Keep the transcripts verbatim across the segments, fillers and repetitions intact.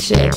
Shit.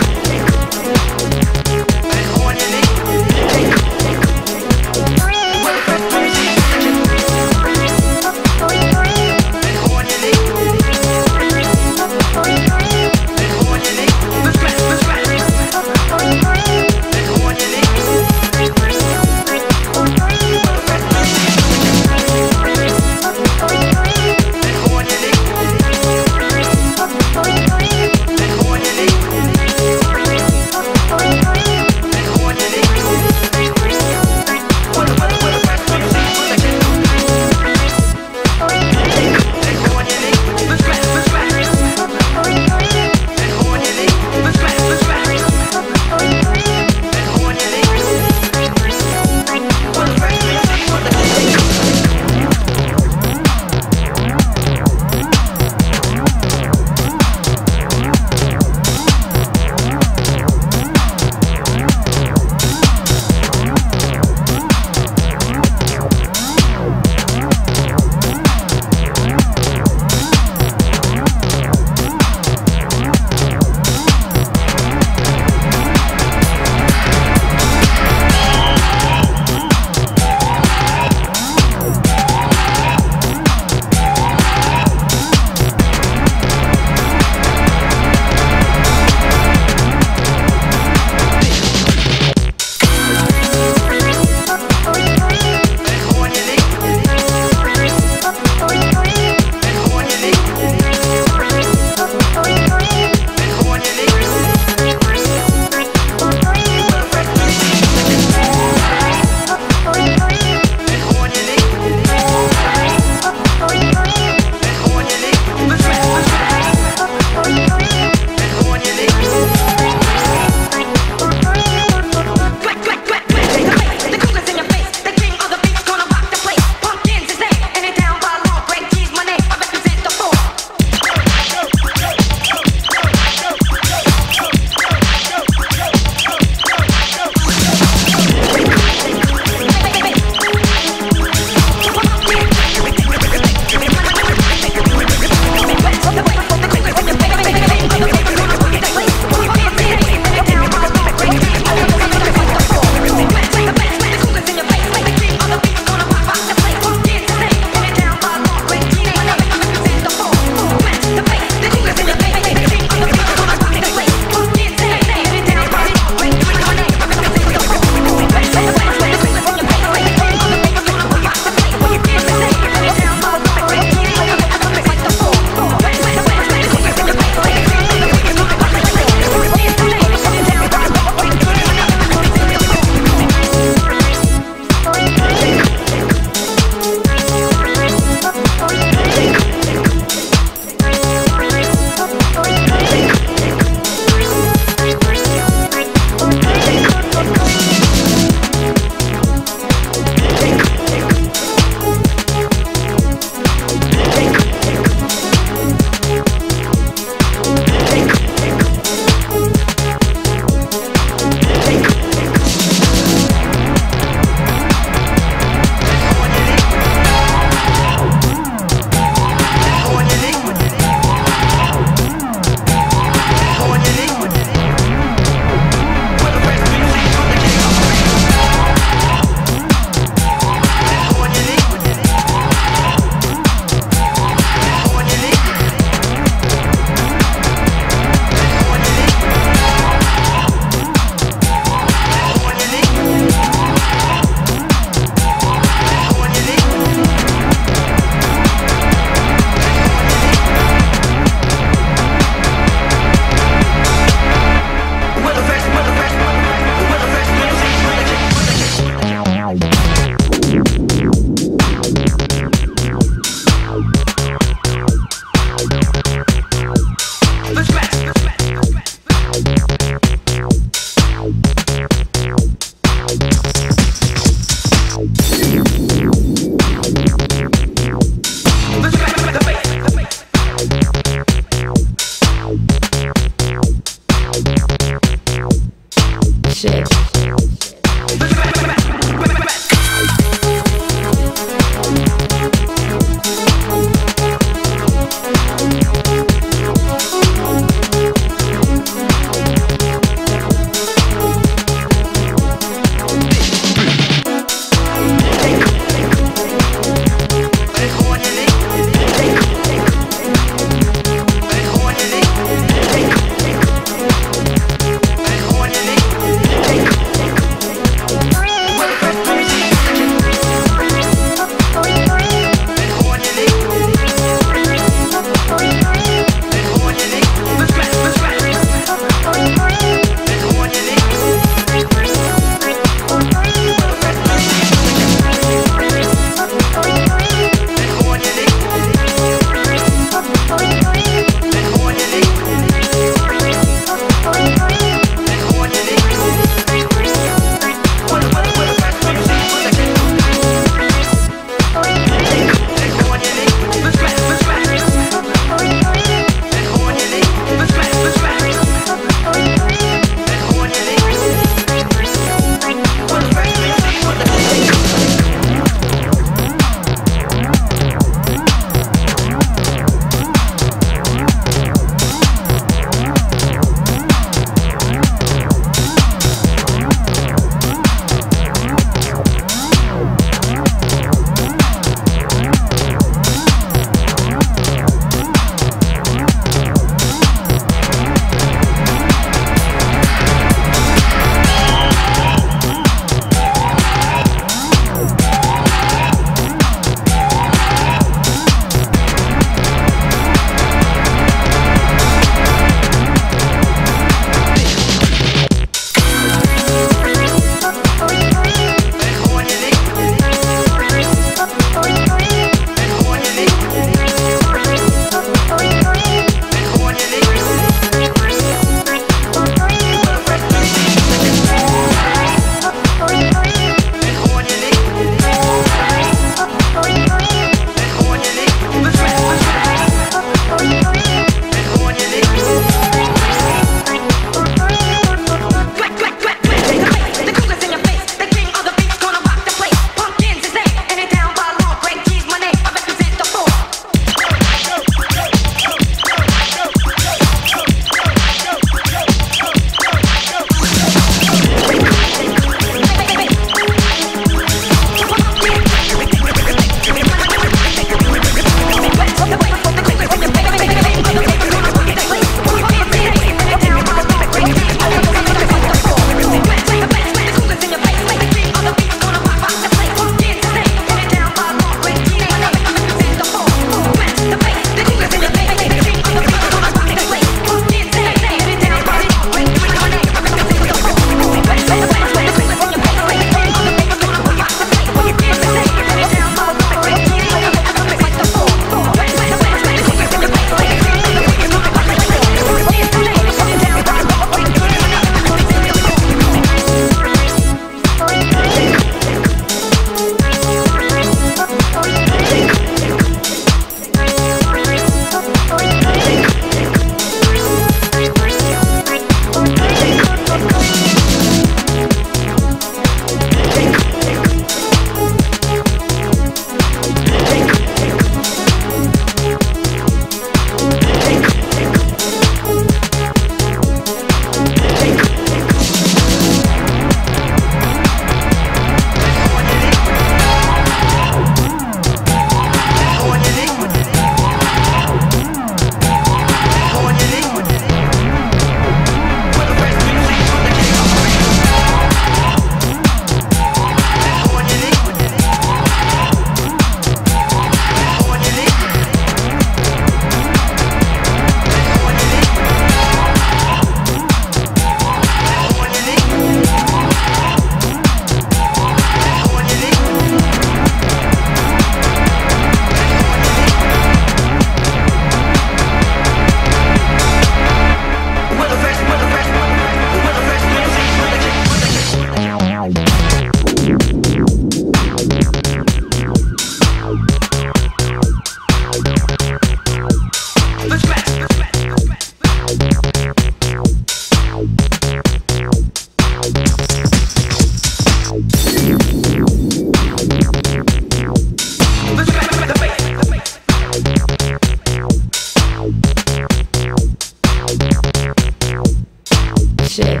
shit.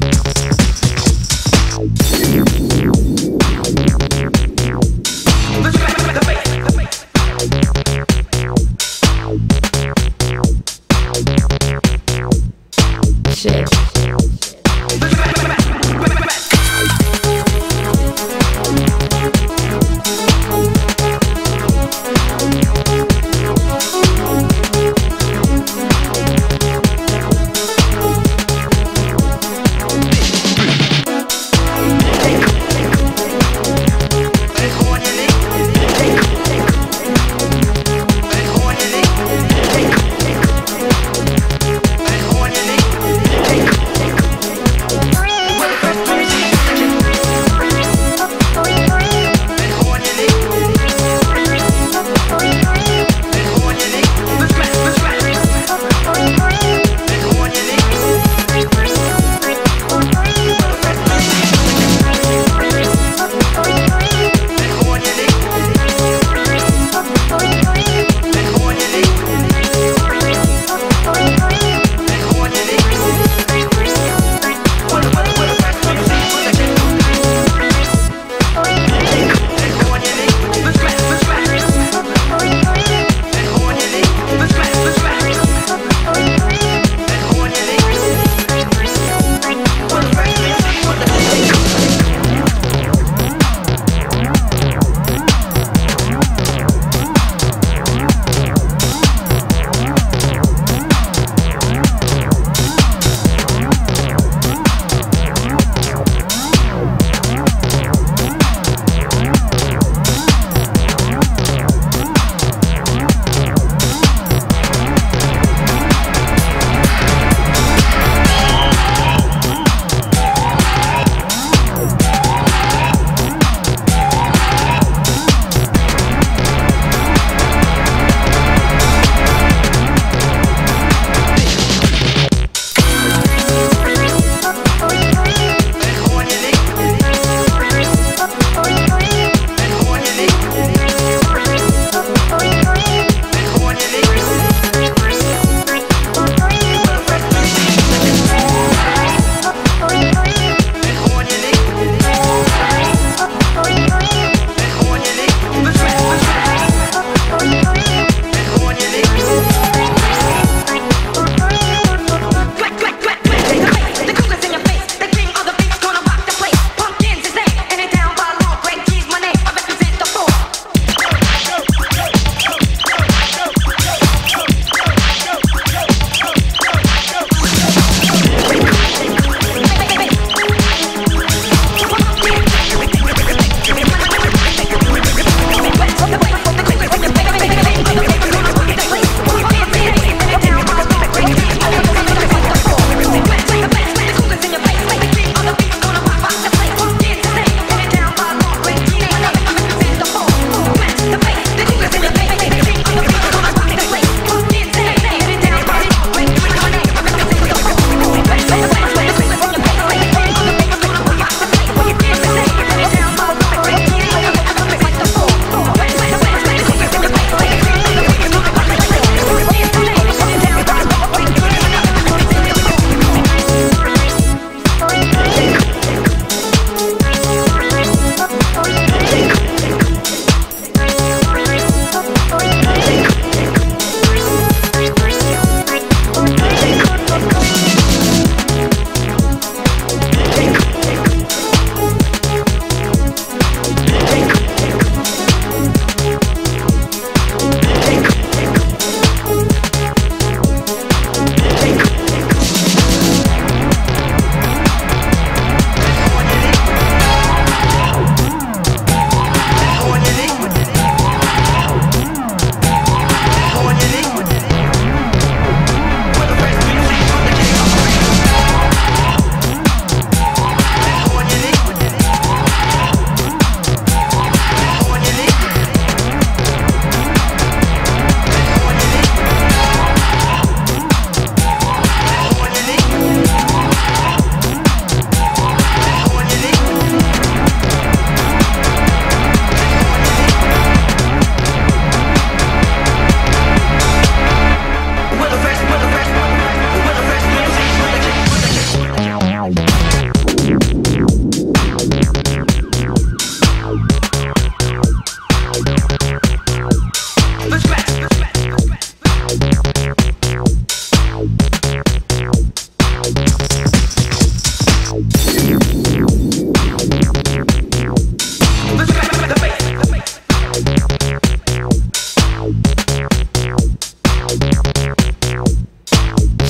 Let's go. shit. Take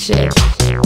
shit. Take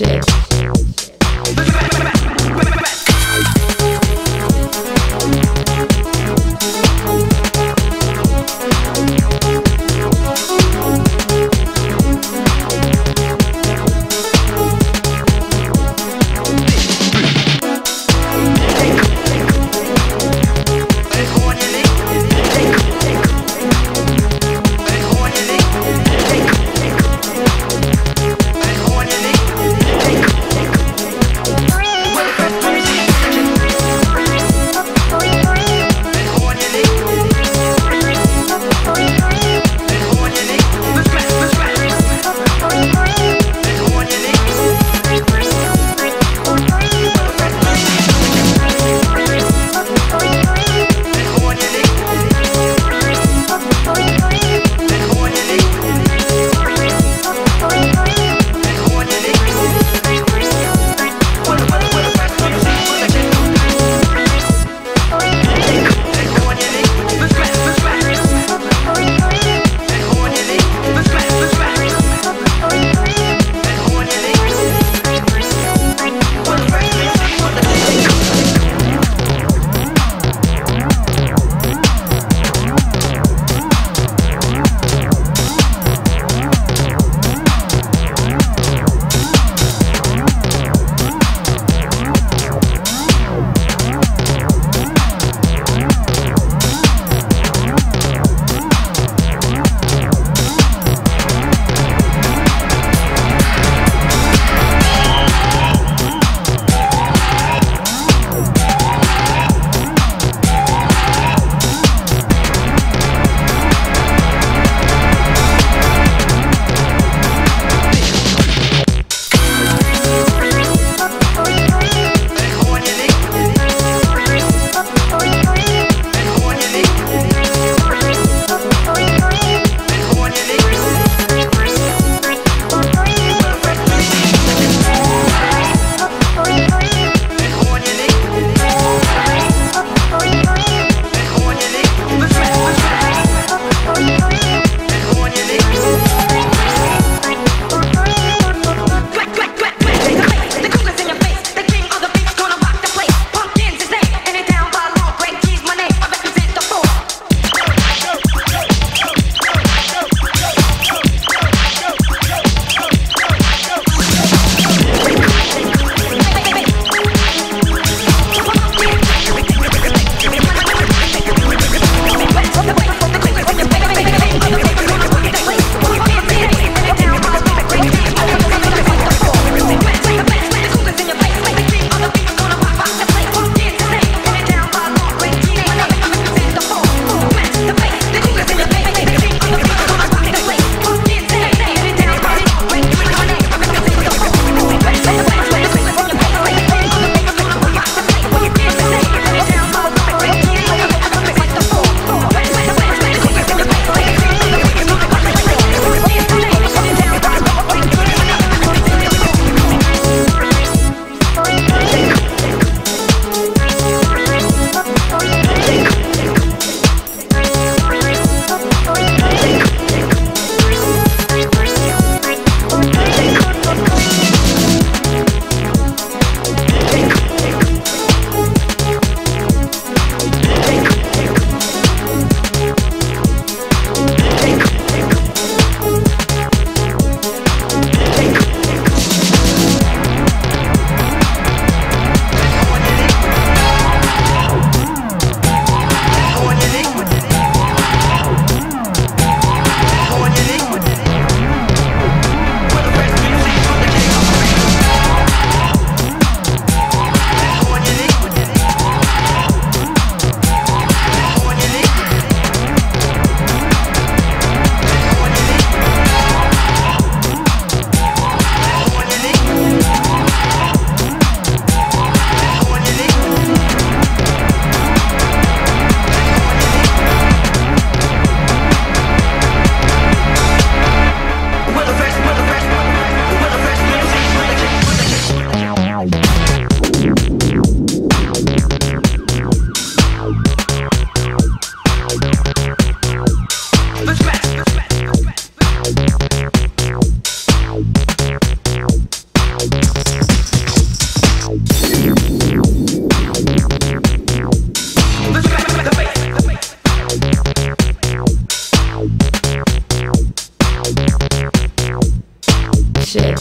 shit. Take shit.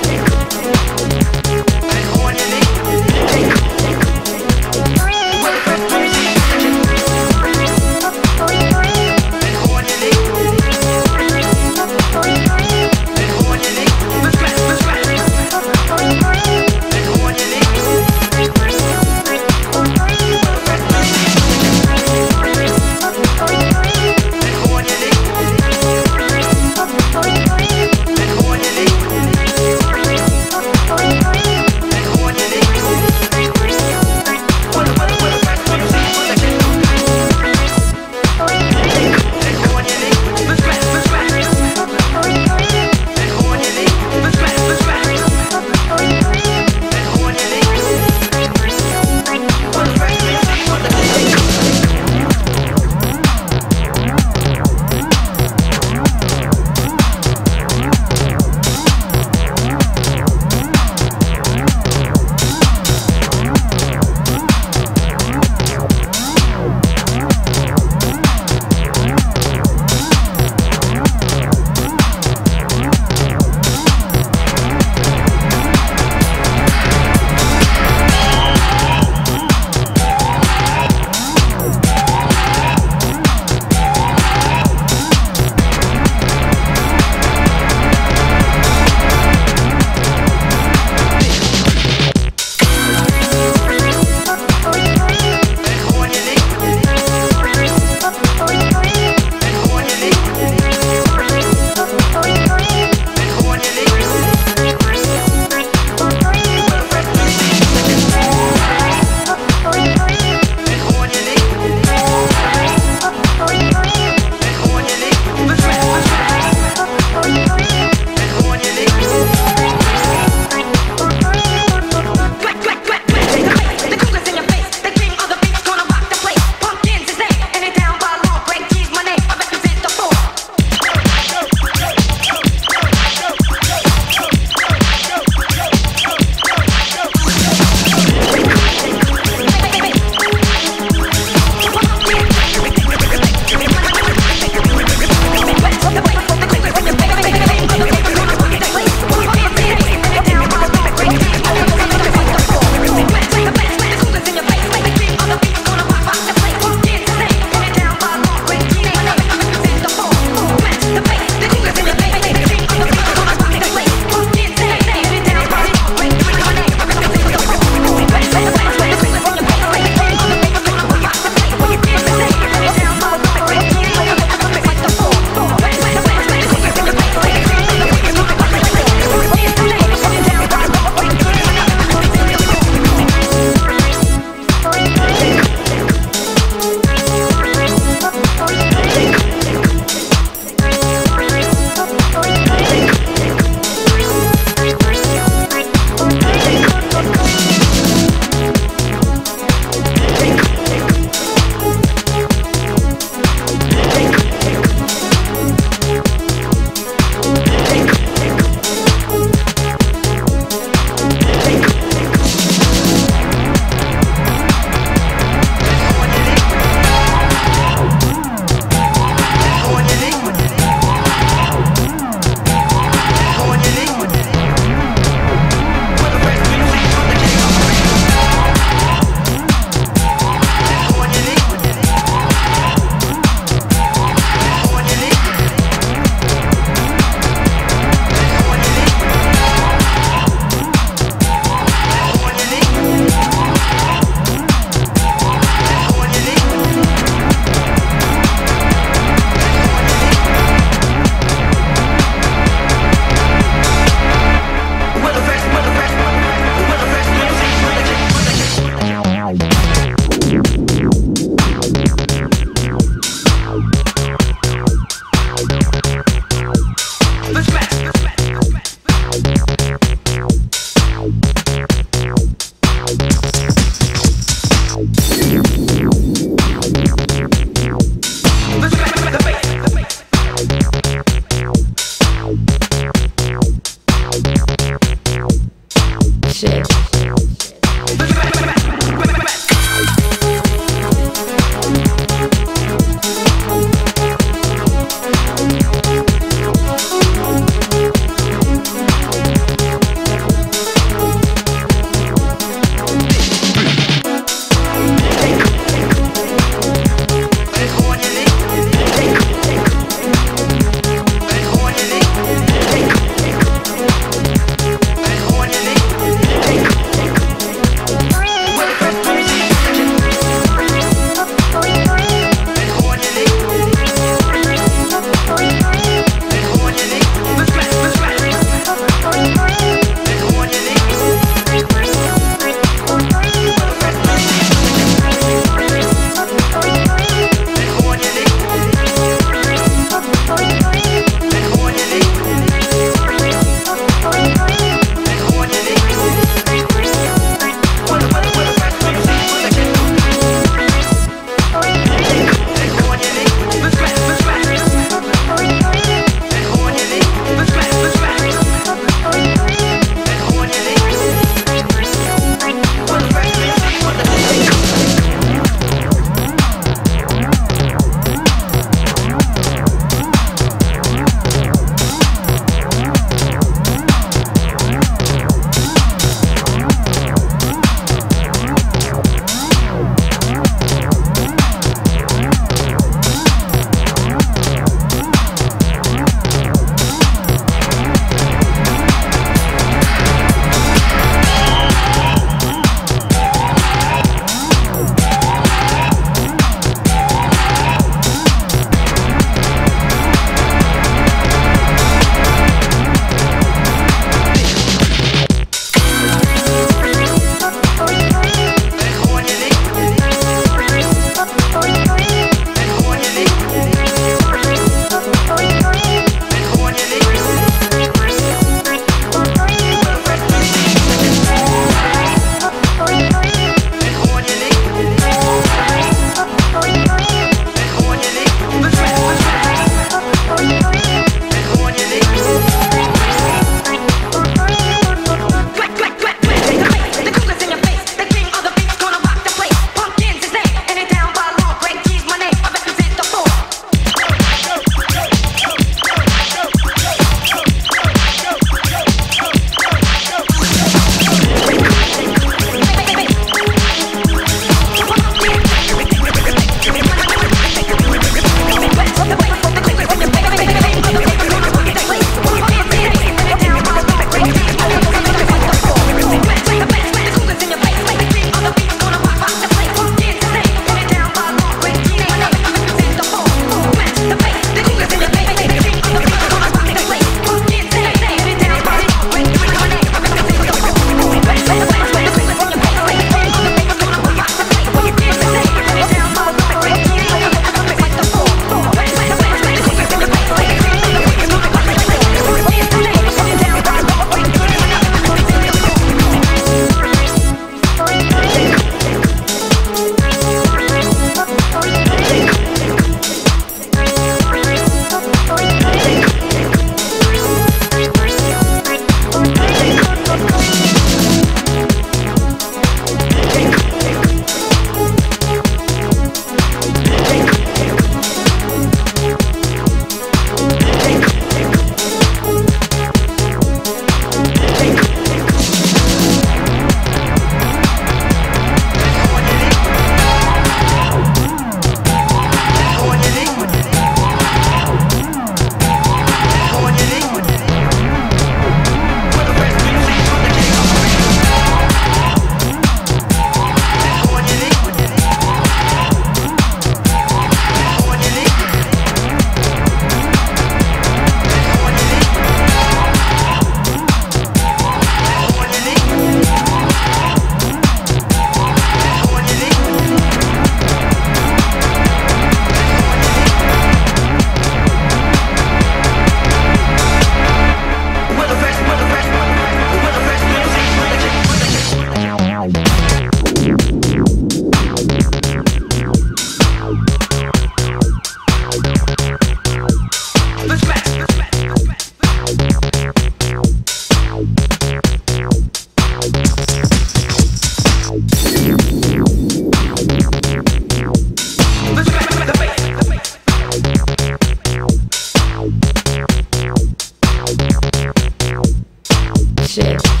shit.